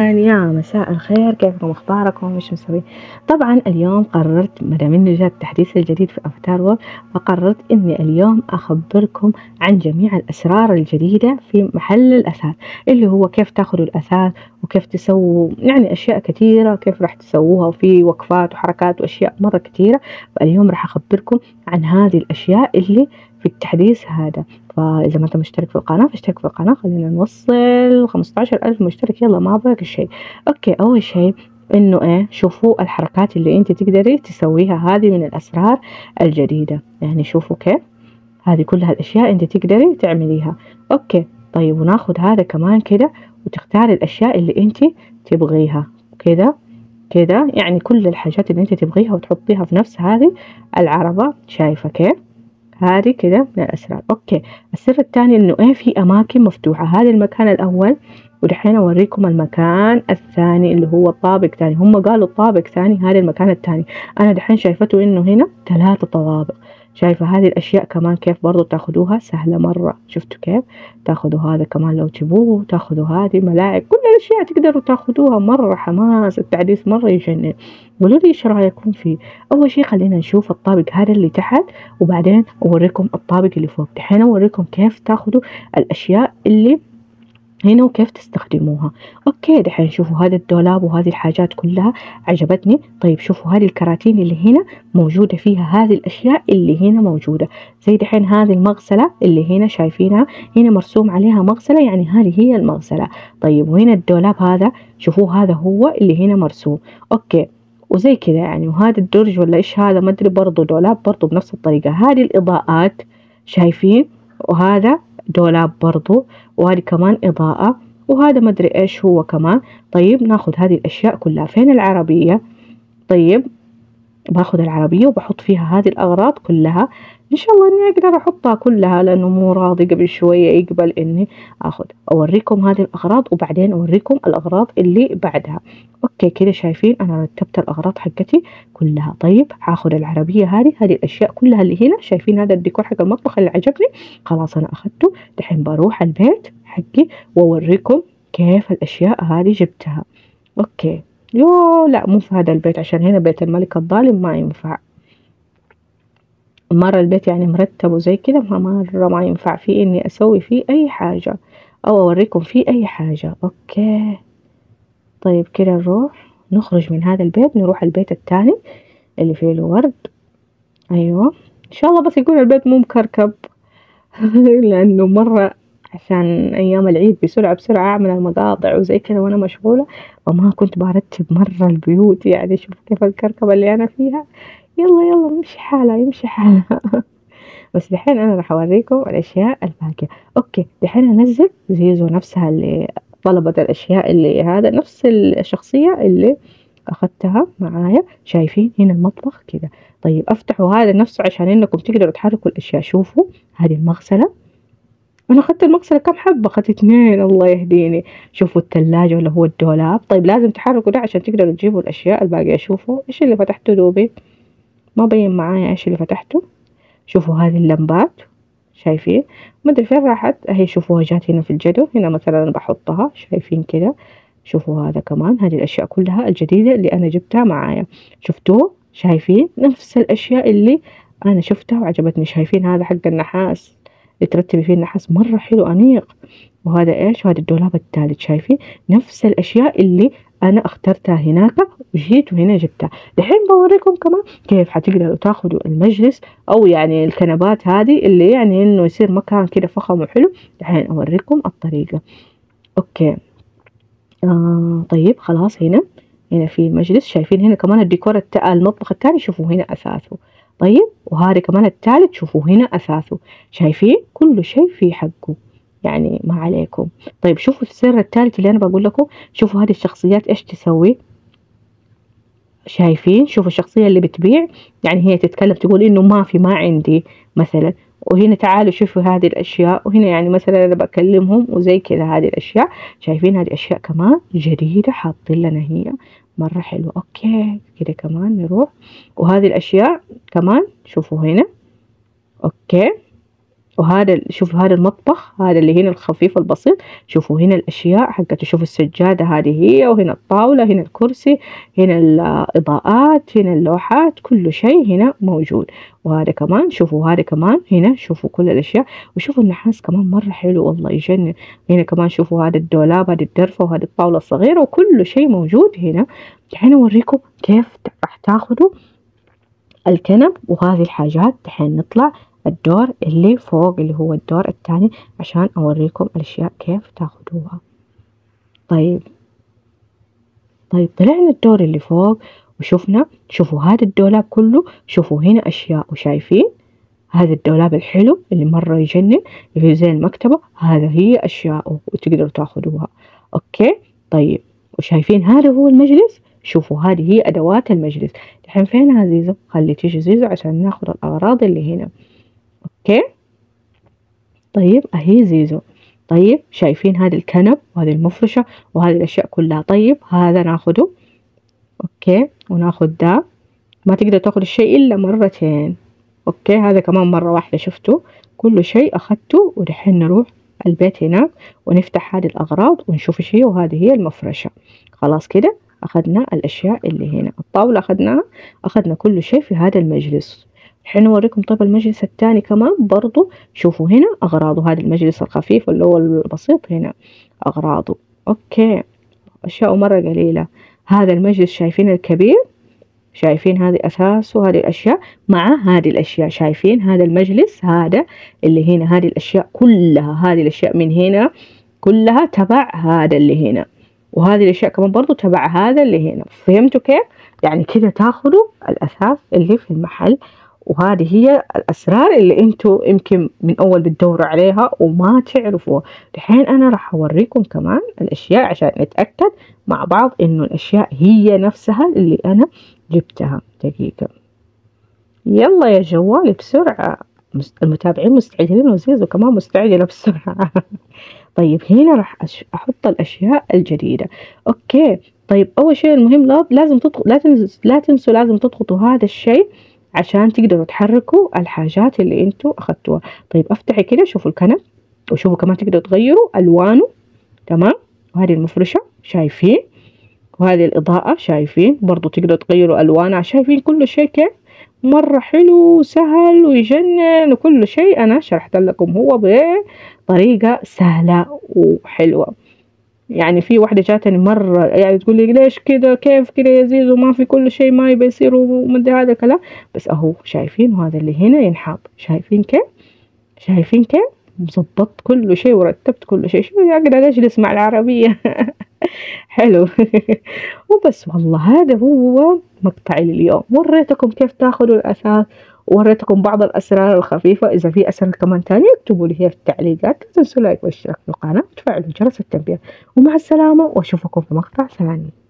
يا مساء الخير، كيفكم؟ اخباركم؟ مش مسوي؟ طبعا اليوم قررت مدام انه جاء التحديث الجديد في افاتار وورلد، فقررت اني اليوم اخبركم عن جميع الاسرار الجديده في محل الاثاث، اللي هو كيف تاخذوا الاثاث وكيف تسووا يعني اشياء كثيره، كيف راح تسووها، وفي وقفات وحركات واشياء مره كثيره. فاليوم راح اخبركم عن هذه الاشياء اللي في التحديث هذا. فاذا ما انت مشترك في القناه فاشترك في القناه، خلينا نوصل 15000 مشترك، يلا ما باقي شيء. اوكي، اول شيء انه شوفوا الحركات اللي انت تقدري تسويها، هذه من الاسرار الجديده، يعني شوفوا كيف هذه كلها الاشياء انت تقدري تعمليها. اوكي طيب، وناخذ هذا كمان كده، وتختاري الاشياء اللي انت تبغيها كده كده، يعني كل الحاجات اللي انت تبغيها وتحطيها في نفس هذه العربه. شايفه كيف؟ هذه كده من الأسرار. أوكي، السر الثاني إنه في أماكن مفتوحة، هذا المكان الأول، ودحين أوريكم المكان الثاني اللي هو طابق ثاني. هم قالوا طابق ثاني، هذا المكان الثاني، أنا دحين شايفته إنه هنا 3 طوابق. شايفة هذه الأشياء كمان كيف برضو تاخدوها سهلة مرة، شفتوا كيف تاخدوا هذا كمان لو تبوه، تاخدوا هذه ملاعق، كل الأشياء تقدروا تاخدوها. مرة حماس، التحديث مرة يجنن. قولوا لي ايش رايكم فيه. أول شي خلينا نشوف الطابق هذا اللي تحت، وبعدين أوريكم الطابق اللي فوق. دحين أوريكم كيف تاخدوا الأشياء اللي هنا وكيف تستخدموها. اوكي دحين شوفوا هذا الدولاب وهذه الحاجات كلها عجبتني. طيب شوفوا هذه الكراتين اللي هنا موجودة فيها هذه الاشياء اللي هنا موجودة، زي دحين هذه المغسلة اللي هنا شايفينها، هنا مرسوم عليها مغسلة، يعني هذه هي المغسلة. طيب وهنا الدولاب هذا شوفوه، هذا هو اللي هنا مرسوم. اوكي وزي كذا يعني، وهذا الدرج ولا ايش هذا ما ادري، برضه دولاب برضه بنفس الطريقة. هذه الاضاءات شايفين، وهذا دولاب برضو، وهذه كمان إضاءة، وهذا مدري إيش هو كمان. طيب ناخذ هذه الأشياء كلها. فين العربية؟ طيب باخذ العربية وبحط فيها هذه الأغراض كلها، إن شاء الله إني أقدر أحطها كلها، لأنه مو راضي قبل شوية يقبل إني آخذ. أوريكم هذه الأغراض وبعدين أوريكم الأغراض اللي بعدها. أوكي كده شايفين أنا رتبت الأغراض حقتي كلها. طيب هاخذ العربية هذه، هذه الأشياء كلها اللي هنا شايفين، هذا الديكور حق المطبخ اللي عجبني، خلاص أنا أخذته. دحين بروح البيت حقي وأوريكم كيف الأشياء هذه جبتها. أوكي يو، لا مو في هذا البيت، عشان هنا بيت الملك الظالم ما ينفع مرة، البيت يعني مرتب وزي كده مرة ما ينفع فيه اني اسوي فيه اي حاجة او اوريكم فيه اي حاجة. اوكي طيب كده نروح نخرج من هذا البيت، نروح البيت الثاني اللي فيه الورد. ايوه ان شاء الله بس يكون البيت مو مكركب لانه مرة عشان ايام العيد بسرعة بسرعة اعمل المقاطع وزي كده وانا مشغولة، وما كنت برتب مرة البيوت، يعني شوف كيف الكركبة اللي انا فيها. يلا يلا يمشي حالها يمشي حالها بس دحين انا راح اوريكم الاشياء الباقية. اوكي دحين انزل زيزو نفسها اللي طلبت الاشياء اللي هذا، نفس الشخصية اللي اخذتها معايا. شايفين هنا المطبخ كده. طيب افتحوا هذا نفسه عشان انكم تقدروا تحركوا الاشياء. شوفوا هذه المغسلة، انا اخذت المغسله كم حبه، اخذت 2 الله يهديني. شوفوا الثلاجه ولا هو الدولاب. طيب لازم تحركوا ده عشان تقدروا تجيبوا الاشياء الباقيه. شوفوا ايش اللي فتحته، دوبي ما بين معايا ايش اللي فتحته. شوفوا هذه اللمبات شايفين، ما ادري فين راحت اهي. شوفوها جات هنا في الجدول، هنا مثلا بحطها شايفين كده. شوفوا هذا كمان، هذه الاشياء كلها الجديده اللي انا جبتها معايا، شفتوه شايفين، نفس الاشياء اللي انا شفتها وعجبتني. شايفين هذا حق النحاس ترتبي فيه النحاس، مرة حلو أنيق. وهذا إيش؟ وهذا الدولاب الثالث شايفين، نفس الأشياء اللي أنا اخترتها هناك وجيت وهنا جبتها. دحين بوريكم كمان كيف حتقدروا تاخذوا المجلس أو يعني الكنبات هذه اللي يعني إنه يصير مكان كده فخم وحلو. دحين أوريكم الطريقة. أوكي طيب خلاص، هنا في مجلس شايفين، هنا كمان الديكور المطبخ الثاني شوفوا هنا أساسه. طيب وهذا كمان الثالث شوفوا هنا أثاثه. شايفين كل شيء في حقه، يعني ما عليكم. طيب شوفوا السر الثالث اللي أنا بقول لكم. شوفوا هذه الشخصيات إيش تسوي، شايفين. شوفوا الشخصية اللي بتبيع، يعني هي تتكلم تقول إنه ما عندي مثلا، وهنا تعالوا شوفوا هذه الأشياء، وهنا يعني مثلا أنا بكلمهم وزي كذا. هذه الأشياء شايفين، هذه أشياء كمان جديدة حاطين لنا هي، مرة حلوة. اوكي كده كمان نروح، وهذه الاشياء كمان شوفوا هنا. اوكي وهذا شوفوا هذا المطبخ، هذا اللي هنا الخفيف البسيط. شوفوا هنا الاشياء حقته، شوفوا السجاده هذه هي، وهنا الطاوله، هنا الكرسي، هنا الاضاءات، هنا اللوحات، كل شيء هنا موجود. وهذا كمان شوفوا، هذا كمان هنا شوفوا كل الاشياء. وشوفوا النحاس كمان مره حلو والله يجنن. هنا كمان شوفوا هذا الدولاب، هذه الدرفه، وهذه الطاوله الصغيره، وكل شيء موجود هنا. الحين اوريكم كيف راح تاخذوا الكنب وهذه الحاجات. الحين نطلع الدور اللي فوق اللي هو الدور الثاني عشان اوريكم الاشياء كيف تاخدوها. طيب طلعنا الدور اللي فوق وشوفنا، شوفوا هذا الدولاب كله، شوفوا هنا اشياء. وشايفين هذا الدولاب الحلو اللي مره يجنن اللي هو زي المكتبه، هذا هي اشياء وتقدروا تاخدوها. اوكي طيب، وشايفين هذا هو المجلس. شوفوا هذه هي ادوات المجلس. الحين فينها زيزو؟ خلي تيجي زيزو عشان ناخد الاغراض اللي هنا. اوكي طيب اهي زيزو. طيب شايفين هذا الكنب وهذه المفرشه وهذه الاشياء كلها. طيب هذا ناخده، اوكي، وناخد ده. ما تقدر تاخد الشيء الا مرتين. اوكي هذا كمان مره واحده. شفتوا كل شيء اخدته. ودحين نروح البيت هناك ونفتح هذه الاغراض ونشوف ايش هي. وهذه هي المفرشه. خلاص كده اخدنا الاشياء اللي هنا. الطاوله اخدناها، اخدنا كل شيء في هذا المجلس. الحين اوريكم طب المجلس الثاني كمان برضو. شوفوا هنا اغراضه، هذا المجلس الخفيف اللي هو البسيط هنا اغراضه. اوكي اشياء مره قليله. هذا المجلس شايفين الكبير، شايفين هذه اساسه، هذه الاشياء مع هذه الاشياء. شايفين هذا المجلس، هذا اللي هنا، هذه الاشياء كلها، هذه الاشياء من هنا كلها تبع هذا اللي هنا، وهذه الاشياء كمان برضو تبع هذا اللي هنا. فهمتوا كيف؟ يعني كده تاخذوا الاثاث اللي في المحل. وهذه هي الأسرار اللي انتو يمكن من أول بتدوروا عليها وما تعرفوها. الحين أنا راح أوريكم كمان الأشياء عشان نتأكد مع بعض إنه الأشياء هي نفسها اللي أنا جبتها. دقيقة، يلا يا جوالي بسرعة، المتابعين مستعجلين وزيزو كمان مستعجلة بسرعة. طيب هنا راح أحط الأشياء الجديدة. أوكي طيب أول شيء المهم لازم تضغطوا هذا الشيء عشان تقدروا تحركوا الحاجات اللي انتوا اخذتوها. طيب افتحي كده، شوفوا الكنب، وشوفوا كمان تقدروا تغيروا الوانه. تمام. وهذه المفرشه شايفين، وهذه الاضاءه شايفين برضو تقدروا تغيروا الوانها. شايفين كل شيء كيف مره حلو وسهل ويجنن. وكل شيء انا شرحت لكم هو بطريقه سهله وحلوه. يعني في واحدة جاتني مرة يعني تقول لي ليش كده، كيف كده يا زيزو، ما في كل شيء ما يبي يصير ومدري هذا الكلام. بس اهو شايفين هذا اللي هنا ينحط. شايفين كيف، شايفين كيف مظبط كل شيء ورتبت كل شيء. شو اقدر اجلس مع العربية. حلو. وبس والله هذا هو مقطعي لليوم. وريتكم كيف تاخذوا الاثاث، وريتكم بعض الاسرار الخفيفه. اذا في اسرار كمان تانية اكتبوا لي هي في التعليقات. لا تنسوا لايك واشتراك في القناه وتفعلوا جرس التنبيه. ومع السلامه، واشوفكم في مقطع ثاني.